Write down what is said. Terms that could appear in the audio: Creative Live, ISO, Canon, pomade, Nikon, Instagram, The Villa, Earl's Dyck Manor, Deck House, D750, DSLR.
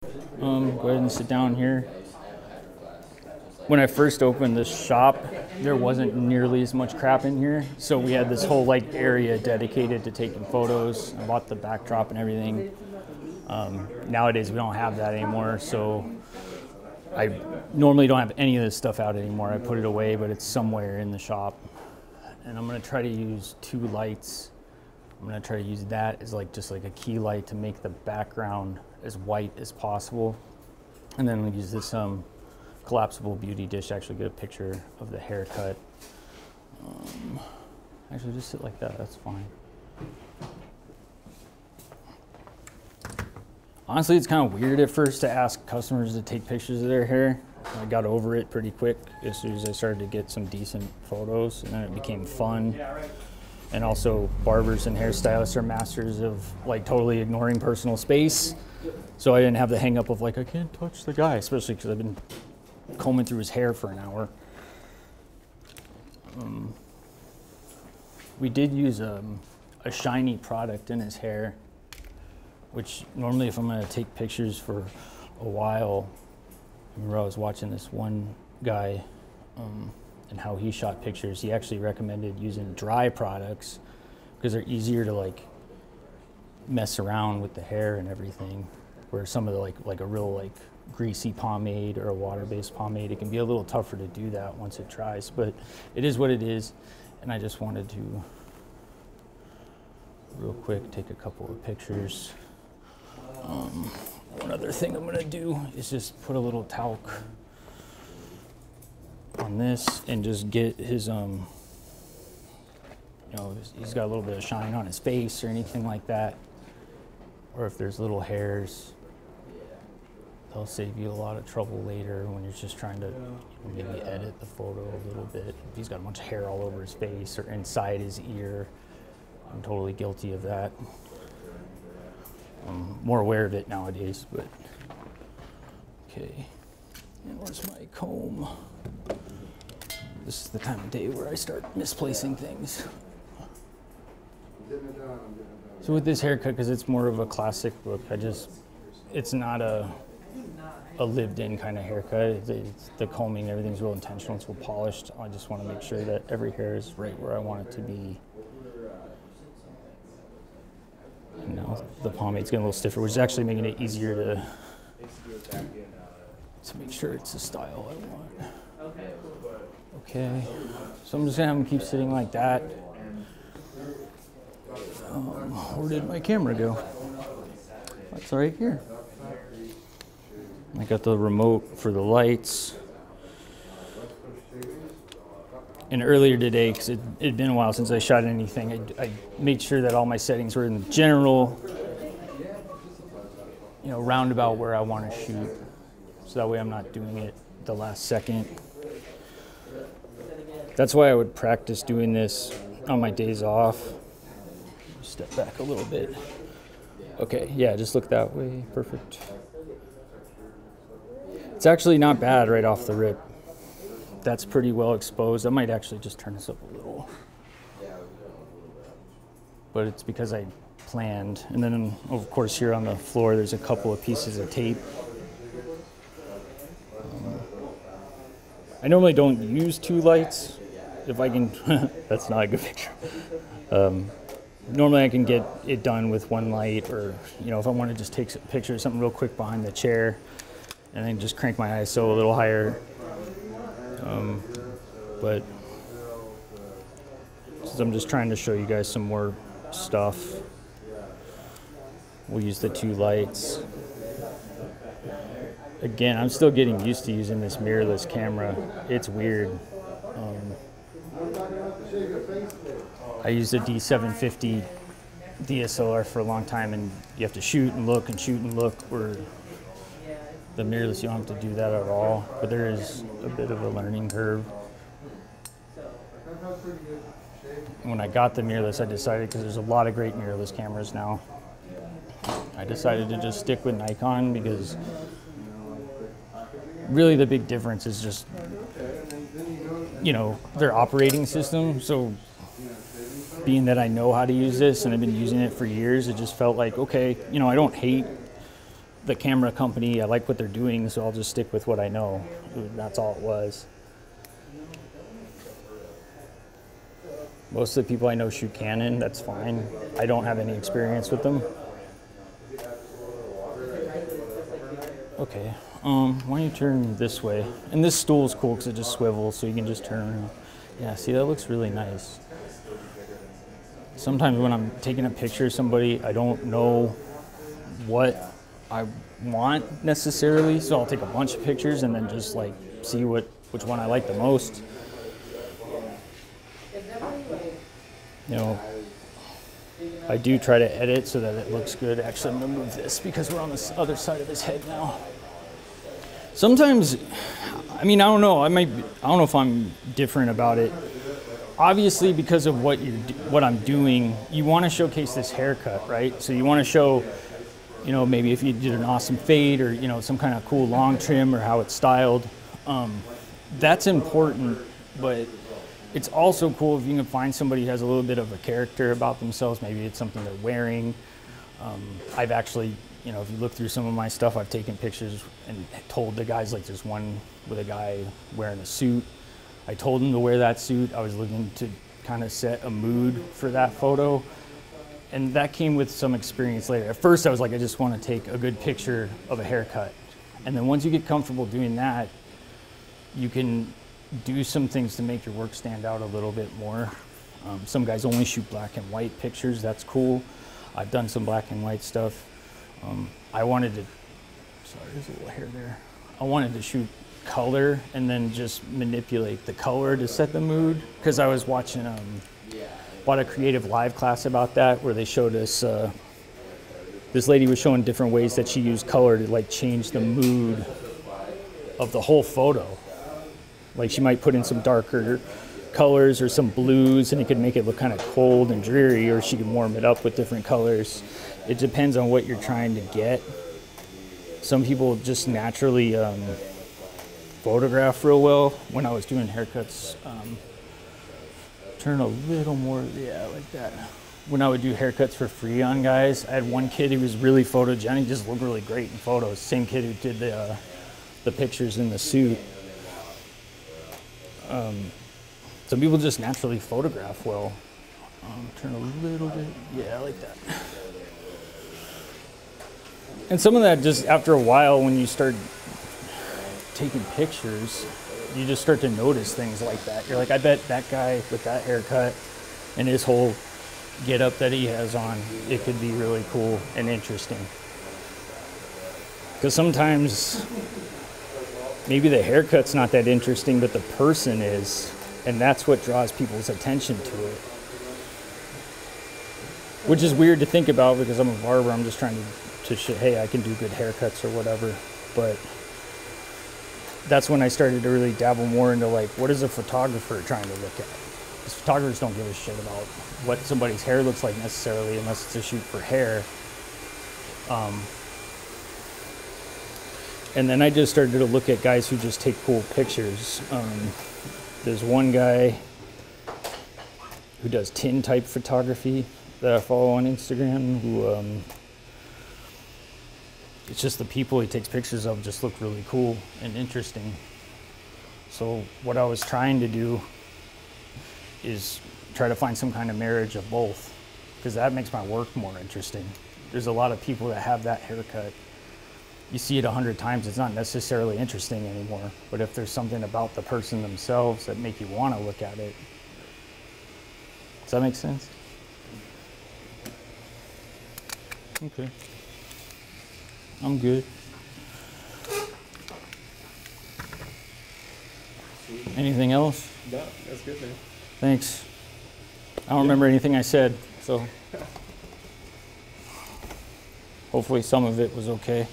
Go ahead and sit down here. When I first opened this shop, there wasn't nearly as much crap in here. So we had this whole like area dedicated to taking photos. I bought the backdrop and everything. Nowadays we don't have that anymore. So I normally don't have any of this stuff out anymore. I put it away, but it's somewhere in the shop. And I'm gonna try to use two lights. I'm gonna try to use that as like just like a key light to make the background as white as possible. And then I'm gonna use this collapsible beauty dish to actually get a picture of the haircut. Actually, just sit like that, that's fine. Honestly, it's kind of weird at first to ask customers to take pictures of their hair. I got over it pretty quick as soon as I started to get some decent photos, and then it became fun. And also barbers and hairstylists are masters of like totally ignoring personal space. So I didn't have the hang up of like, I can't touch the guy, especially because I've been combing through his hair for an hour. We did use a shiny product in his hair, which normally if I'm gonna take pictures for a while, I remember I was watching this one guy, and how he shot pictures. He actually recommended using dry products because they're easier to like mess around with the hair and everything. Where some of the like a real like greasy pomade or a water-based pomade, it can be a little tougher to do that once it dries, but it is what it is. And I just wanted to real quick take a couple of pictures. One other thing I'm gonna do is just put a little talc on this and just get his, you know, he's got a little bit of shine on his face or anything like that. Or if there's little hairs, they'll save you a lot of trouble later when you're just trying to, you know, maybe edit the photo a little bit. If he's got a bunch of hair all over his face or inside his ear, I'm totally guilty of that. I'm more aware of it nowadays, but okay. And where's my comb? This is the time of day where I start misplacing things. So with this haircut, because it's more of a classic look, it's not a lived-in kind of haircut. It's the combing, everything's real intentional, it's real polished. I just want to make sure that every hair is right where I want it to be. And now the pomade's getting a little stiffer, which is actually making it easier to make sure it's the style I want. Okay, so I'm just gonna have him keep sitting like that. Where did my camera go? That's right here. I got the remote for the lights. And earlier today, because it had been a while since I shot anything, I made sure that all my settings were in the general, you know, roundabout where I want to shoot. So that way I'm not doing it the last second. That's why I would practice doing this on my days off. Step back a little bit. Okay, yeah, just look that way, perfect. It's actually not bad right off the rip. That's pretty well exposed. I might actually just turn this up a little. But it's because I planned. And then, of course, here on the floor, there's a couple of pieces of tape. I normally don't use two lights. If I can, that's not a good picture. Normally I can get it done with one light, or, you know, if I want to just take a picture of something real quick behind the chair and then just crank my ISO a little higher. But since I'm just trying to show you guys some more stuff, we'll use the two lights. Again, I'm still getting used to using this mirrorless camera. It's weird. I used a D750 DSLR for a long time, and you have to shoot and look and shoot and look, where the mirrorless, you don't have to do that at all. But there is a bit of a learning curve. When I got the mirrorless, I decided, because there's a lot of great mirrorless cameras now, I decided to just stick with Nikon, because really the big difference is just, you know, their operating system. So being that I know how to use this and I've been using it for years, it just felt like, okay, you know, I don't hate the camera company. I like what they're doing, so I'll just stick with what I know. That's all it was. Most of the people I know shoot Canon, that's fine. I don't have any experience with them. Okay, why don't you turn this way? And this stool's cool because it just swivels, so you can just turn around. Yeah, see, that looks really nice. Sometimes when I'm taking a picture of somebody, I don't know what I want necessarily, so I'll take a bunch of pictures and then just like see which one I like the most. You know, I do try to edit so that it looks good. Actually, I'm gonna move this because we're on this other side of his head now. Sometimes, I mean, I don't know. I don't know if I'm different about it. Obviously, because of what I'm doing, you want to showcase this haircut, right? So you want to show, you know, maybe if you did an awesome fade or, you know, some kind of cool long trim or how it's styled. That's important, but it's also cool if you can find somebody who has a little bit of a character about themselves. Maybe it's something they're wearing. I've actually, you know, if you look through some of my stuff, I've taken pictures and told the guys, like there's one with a guy wearing a suit. I told him to wear that suit. I was looking to kind of set a mood for that photo. And that came with some experience later. At first I was like, I just want to take a good picture of a haircut. And then once you get comfortable doing that, you can do some things to make your work stand out a little bit more. Some guys only shoot black and white pictures. That's cool. I've done some black and white stuff. I wanted to, sorry, there's a little hair there. I wanted to shoot color and then just manipulate the color to set the mood, because I was watching bought a Creative Live class about that, where they showed us this lady was showing different ways that she used color to like change the mood of the whole photo. Like she might put in some darker colors or some blues and it could make it look kind of cold and dreary, or she can warm it up with different colors. It depends on what you're trying to get. Some people just naturally photograph real well. When I was doing haircuts, turn a little more, yeah, like that. When I would do haircuts for free on guys, I had one kid who was really photogenic, just looked really great in photos. Same kid who did the pictures in the suit. Some people just naturally photograph well. Turn a little bit, yeah, like that. And some of that just after a while, when you start taking pictures, you just start to notice things like that. You're like, I bet that guy with that haircut and his whole get up that he has on, it could be really cool and interesting. Because sometimes maybe the haircut's not that interesting, but the person is, and that's what draws people's attention to it. Which is weird to think about because I'm a barber. I'm just trying to hey, I can do good haircuts or whatever, but that's when I started to really dabble more into like, what is a photographer trying to look at? Because photographers don't give a shit about what somebody's hair looks like necessarily, unless it's a shoot for hair. And then I just started to look at guys who just take cool pictures. There's one guy who does tin type photography that I follow on Instagram, who it's just the people he takes pictures of just look really cool and interesting. So what I was trying to do is try to find some kind of marriage of both, because that makes my work more interesting. There's a lot of people that have that haircut. You see it 100 times, it's not necessarily interesting anymore. But if there's something about the person themselves that make you want to look at it. Does that make sense? Okay. I'm good. Anything else? No, that's good, man. Thanks. I don't remember anything I said, so hopefully some of it was okay.